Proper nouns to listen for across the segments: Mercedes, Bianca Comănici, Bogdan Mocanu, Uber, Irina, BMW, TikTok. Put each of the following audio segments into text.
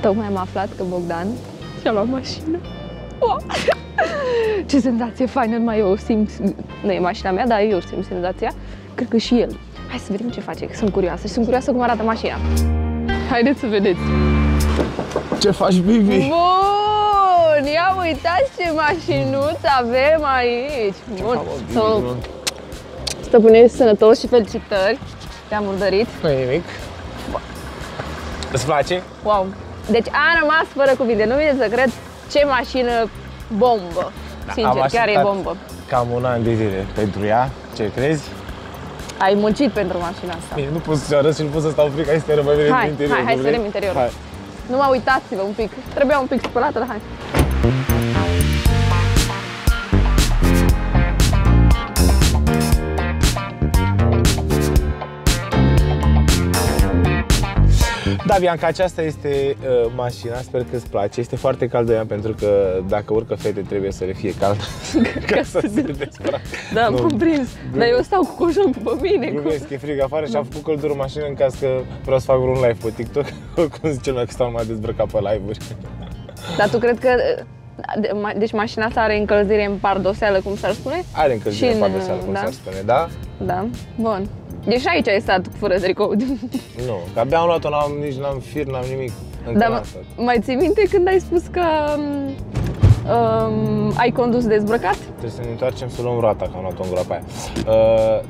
Tocmai am aflat că Bogdan și-a luat mașină. Wow! Ce senzație faină, numai eu simt, nu e mașina mea, dar eu simt senzația, cred că și el. Hai să vedem ce face, că sunt curioasă și sunt curioasă cum arată mașina. Haideți să vedeți. Ce faci, Bibi? Bun! Ia uitați ce mașinuță avem aici! Bun! Stăpânești sănătos și felicitări! Te-am murdărit! Nu e nimic! Îți place? Wow! Deci am rămas fără cuvinte, nu vine să cred ce mașină bombă! Sincer, chiar e bombă! Cam un an de zile pentru ea, ce crezi? Ai muncit pentru mașina asta. Bine, nu pot să arăt și nu pot să stau fric, hai să rămâi în interior. Hai, să vedem interiorul. Hai. Nu mă uitați-vă un pic. Trebuia un pic spălată, dar hai. Da, Bianca, aceasta este mașina, sper că îți place. Este foarte caldă ea, pentru că dacă urcă fete trebuie să le fie cald ca să se despară. Da, am prins, dar eu stau cu coșul pe mine. Glumesc, e frig afară și am făcut căldură în mașină în caz că vreau să fac un live pe TikTok. Cum zice lumea că stau numai dezbrăcat pe live-uri. Dar tu cred că... Deci mașina asta are încălzire în pardoseală, cum s-ar spune? Are încălzire în pardoseală, cum s-ar spune, da? Da, bun. Deci aici ai stat fără tricou. Nu, că abia am luat-o, nici n-am fir, n-am nimic. Dar mai ții minte când ai spus că ai condus dezbrăcat? Trebuie să ne întoarcem să luăm roata, că am luat-o în groapa aia.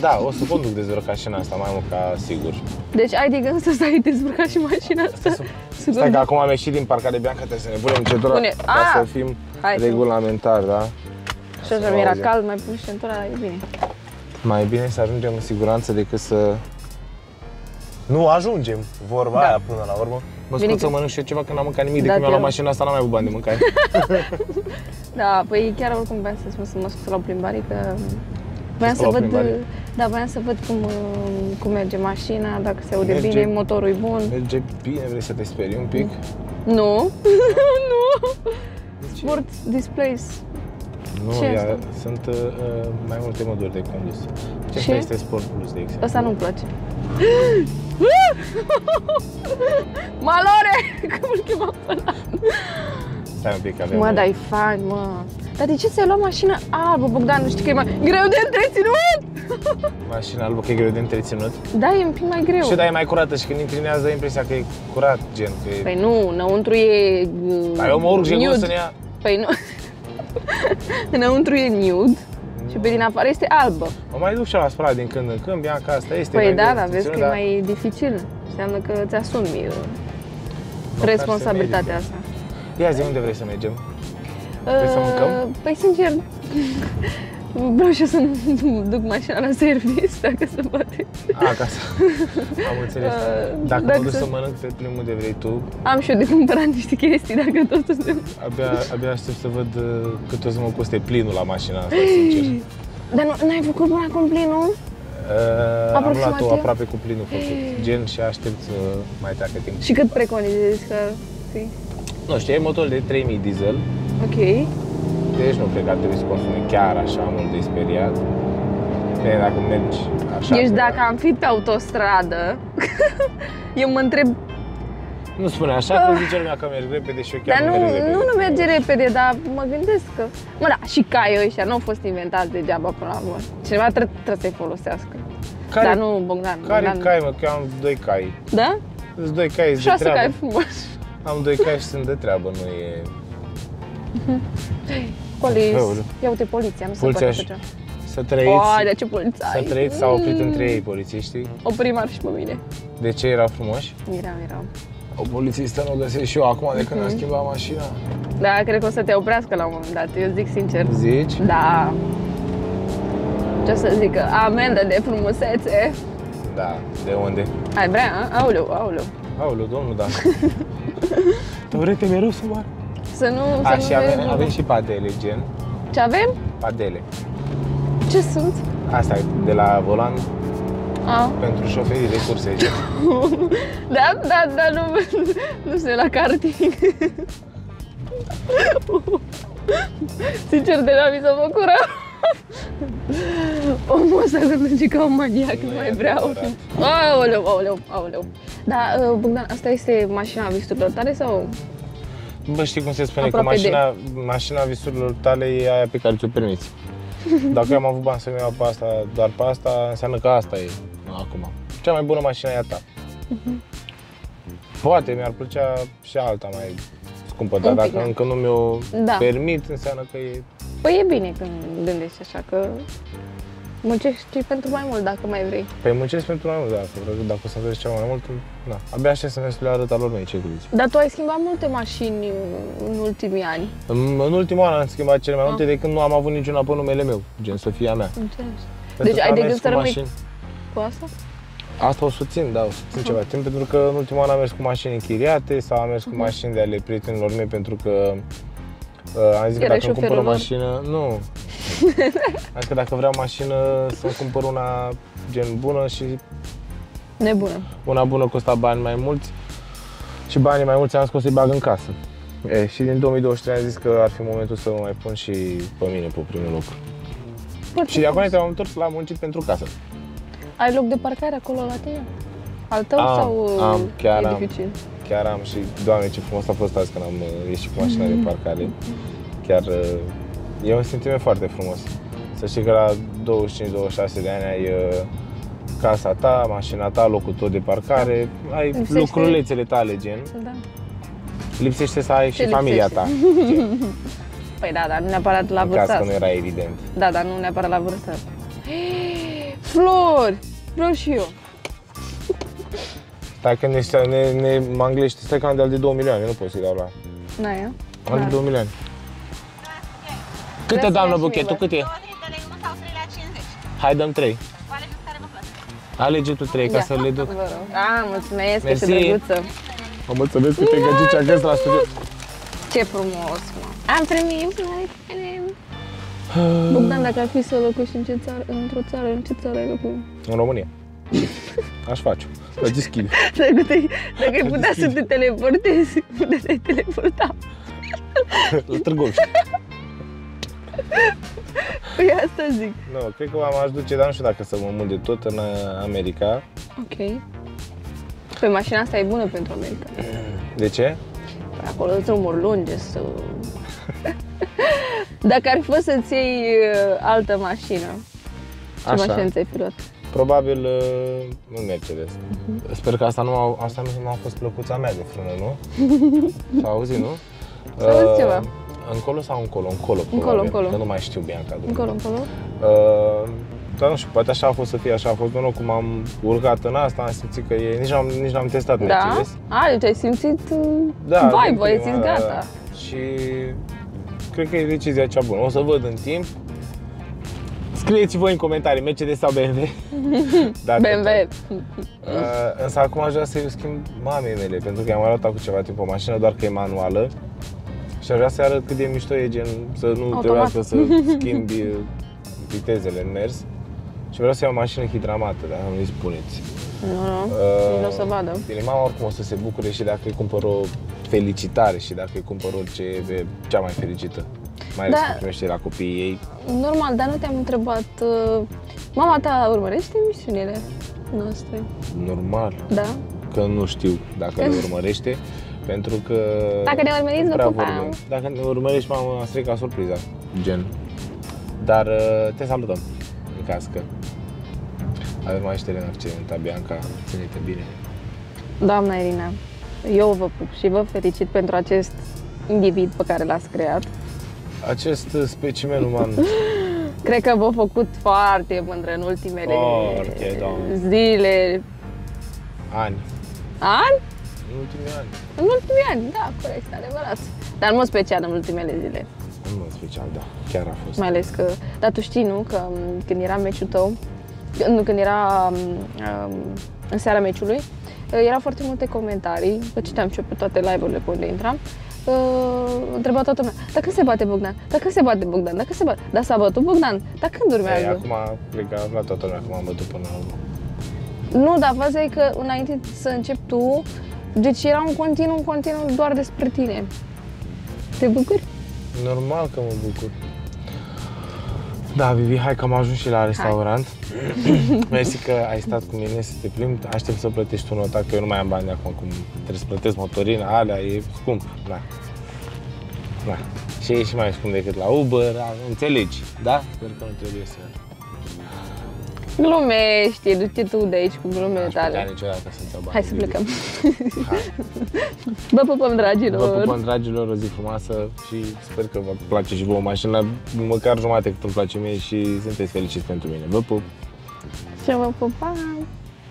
Da, o să conduc dezbrăcat și în asta, mai mult ca sigur. Deci ai de gând să stai dezbrăcat și mașina asta? Stai că acum am ieșit din parcare, Bianca, trebuie să ne punem centura ca să fim regulamentari, da? Și așa mi-era cald, mai pun și centura, e bine. Mai bine să ajungem în siguranță decât să nu ajungem, vorba aia până la urmă. Mă scuți să mănânc și eu ceva, că n-am mâncat nimic de când mi-am luat mașina asta, n-am mai avut bani de mâncare. Da, păi chiar oricum voiam să spun să mă scuți la o plimbare, că voiam să văd cum merge mașina, dacă se aude bine, motorul e bun. Merge bine, vrei să te sperii un pic? Nu, nu, Sport Displays. Nu, ia, sunt mai multe moduri de condus. Acesta este Sport Plus, de exemplu. Asta nu-mi place. Malore! Cum îl chema pe ăla? Stai un pic, avem... Mă, dar-i fain, mă! Dar de ce ți-ai luat mașina albă, Bogdan? Nu știi că e mai greu de întreținut? Mașina albă că e greu de întreținut? Da, e un pic mai greu. Și dar e mai curată și când inclinează dai impresia că e curat, gen, că e... Păi nu, înăuntru e... Dar eu mă urc, gen, cum să-mi ia... Păi nu... Înăuntru e nude și pe din afară este albă. Mă mai duc și la spălat din când în când, Bianca, asta este. Păi da, dar vezi că e mai dificil. Înseamnă că îți asumi responsabilitatea asta. Ia zi, unde vrei să mergem? Vrei să mâncăm? Păi sincer, vreau și eu să nu duc mașina la service, dacă se poate. A, ca să... Am înțeles. Dacă mă duc să mănânc pe primul de vrei tu... Am și eu de cumpărat niște chestii, dacă totul se... Abia aștept să văd cât o să mă coste plinul la mașina asta, sincer. Dar n-ai făcut până acum plinul? Am luat-o aproape cu plinul făcut, gen, și aștept să mai treacă timp. Și cât preconizezi că fii? Nu știu, e motor de 3000 diesel. Ok. Deci nu cred că ar trebui să consumi chiar așa mult de speriat. Bine, dacă mergi așa... Deci dacă am fi pe autostradă, eu mă întreb... Nu spune așa, că zice lumea că mergi repede și eu chiar nu merg repede. Nu merge repede, dar mă gândesc că... Mă, da, și caii ăștia nu au fost inventați degeaba până la urmă. Cineva trebuie să-i folosească. Dar nu, Bogdan. Care cai, mă? Că eu am 2 cai. Da? Sunt 2 cai, sunt de treabă. 6 cai frumos. Am 2 cai și sunt de treabă, nu e... Ia uite poliția, nu se poate așa ceva. Să trăiți, să trăiți, s-au oprit între ei polițiștii. Oprimar și pe mine. De ce erau frumoși? Erau. O polițistă nu o găsesc și eu acum de când am schimbat mașina. Da, cred că o să te oprească la un moment dat, eu zic sincer. Zici? Da. Ce o să zic, amendă de frumusețe. Da, de unde? Ai vrea, aoleu, aoleu. Aoleu, domnul, da. Dorete, mi-e rău să moară. Și avem și padele, gen. Ce avem? Padele. Ce sunt? Asta e de la volan pentru șoferii de curse. Da, da, da, nu știu, la karting. Sincer, deja mi s-a făcut rău. Omul ăsta gândându-i ca un maniac, nu mai vreau. Aoleu, aoleu, aoleu. Dar, Bogdan, asta este mașina visurilor tale sau? Bă, știi cum se spune, că mașina visurilor tale e aia pe care ți-o permiți. Dacă am avut bani să-mi iau pe asta, doar pe asta, înseamnă că asta e acum. Cea mai bună mașină e a ta. Poate mi-ar plăcea și alta mai scumpă, dar dacă încă nu mi-o permit, înseamnă că e... Păi e bine când gândești așa, că muncești pentru mai mult dacă mai vrei. Păi muncești pentru mai mult, dacă o să vezi ceva mai mult, na. Abia aștept să mergi să le arăt al lor mei ce gândiți. Dar tu ai schimbat multe mașini în ultimii ani. În ultimul an am schimbat cele mai multe, de când nu am avut niciuna pe numele meu, gen Sofia mea. Înțeles. Deci ai de gând să rămâi cu asta? Asta o susțin, da, o susțin ceva timp, pentru că în ultimul an am mers cu mașini închiriate sau am mers cu mașini de ale prietenilor mei, pentru că am zis că dacă îmi cumpăr o mașină, nu, adică dacă vreau mașină să-mi cumpăr una gen bună și nebună. Una bună costa bani mai mulți și banii mai mulți am scos să-i bag în casă. E, și din 2023 am zis că ar fi momentul să mă mai pun și pe mine pe primul loc. Și de acolo te-am întors la muncit pentru casă. Ai loc de parcare acolo la tine? Al tău sau e dificil? Chiar am și, Doamne, ce frumos a fost azi când am ieșit cu mașina de parcare. Chiar e un sentiment foarte frumos. Să știi că la 25-26 de ani ai casa ta, mașina ta, locul tău de parcare, ai lucrulețele tale, gen. Da. Lipsește să ai și familia ta. Gen. Păi da, dar nu neapărat la vârstă. În caz că nu era evident. Da, dar nu neapărat la vârstă. Flori! Vreau și eu. Dacă mă anglești, stai că am de-al de 2 milioane, nu pot să-i dau la... N-ai, ia? Am de 2 milioane. Câte, doamnă, buchetul? Cât e? 23 de lei, 1 sau 3 la 50. Hai, dăm 3. Alege care vă place. Alege tu 3, ca să le duc. A, mulțumesc, ești drăguță. Mă mulțumesc că te găgici acasă la studiu. Ce frumos, mă. Am primit, Bogdan, dacă ar fi să locuiești într-o țară, în ce țară ai locuit? În România. Aș face-o. Să deschid. Dacă ai putea să te teleportezi, puteai să te teleporta. La Târgoviște. Păi asta zic. Nu, cred că m-aș duce, dar nu știu dacă să mă mut de tot în America. Ok. Păi mașina asta e bună pentru America. De ce? Păi acolo drumuri lungi, sau... Dacă ar fi să-ți iei altă mașină, ce mașină ți-ai fi luat? Probabil un Mercedes. Sper că asta nu a fost plăcuța mea de frână, nu? S-a auzit, nu? S-a auzit ceva. Încolo sau încolo? Încolo, probabil, că nu mai știu, Bianca. Încolo, încolo? Dar nu știu, poate așa a fost să fie, așa a fost. Cum am urcat în asta, am simțit că e... Nici n-am testat Mercedes. Da? A, deci ai simțit vibe-ul, ai simțit gata. Și... Cred că e decizia cea bună. O să văd în timp. Scrieți voi în comentarii, Mercedes sau BMW? BMW. Însă acum aș vrea să-i schimb mamei mele, pentru că i-am arătat cu ceva timp o mașină, doar că e manuală. Și aș vrea să arăt cât de mișto e, gen, să nu trebuiască să schimbi vitezele în mers. Și vreau să iau o mașină hidramată, dar nu-i spuneți. Nu, nu o să vadă. Bine, mama oricum o să se bucure și dacă îi cumpăr o felicitare și dacă îi cumpăr orice, e cea mai fericită. Mai ales că primește la copiii ei. Normal, dar nu te-am întrebat... Mama ta urmărește emisiunile noastre? Normal. Da? Că nu știu dacă le urmărește, pentru că... Dacă ne urmăriți, nu puteam. Dacă ne urmărești, mama, strică ca surpriza. Gen. Dar te salutăm în cască. Avem aici Elena accidenta, Bianca, ține-te bine. Doamna Irina, eu vă pup și vă felicit pentru acest individ pe care l-ați creat. Acest specimen uman. Cred că v-a făcut foarte mândră în ultimele zile. Ani. Ani? În ultimii ani. În ultimii ani, da, corect, adevărat. Dar în mod special în ultimele zile. În mod special, da, chiar a fost. Mai ales că, dar tu știi, nu, că când era meciul tău, când era în seara meciului, erau foarte multe comentarii, că citeam și eu pe toate live-urile pe unde intram, întreba toată lumea, dar când se bate Bogdan? Dar când se bate Bogdan? Dar când se bate? Dar s-a bătut Bogdan? Dar când urmează? Acum, cred că la toată lumea, acum am bătut până la urmă. Nu, dar faza e că înainte să începi tu, deci era un continuu doar despre tine. Te bucuri? Normal că mă bucur. Da, Vivi, hai că am ajuns și la restaurant. Mersi că ai stat cu mine să te plimbi. Aștept să plătești un otac, că eu nu mai am bani de acum. Cum trebuie să plătesc motorina, alea, e scump. Da. Da. Și e și mai scump decât la Uber, înțelegi, da? Sper că nu trebuie să... Glumește, du-te tu de aici cu glumele tale. N-aș putea niciodată să-ți iau bani. Hai să plecăm. Vă pupăm, dragilor. Vă pupăm, dragilor, o zi frumoasă și sper că vă place și vouă mașina, măcar jumate cât îmi place mie și sunteți fericiți pentru mine. Vă pup! Și vă pup, bye!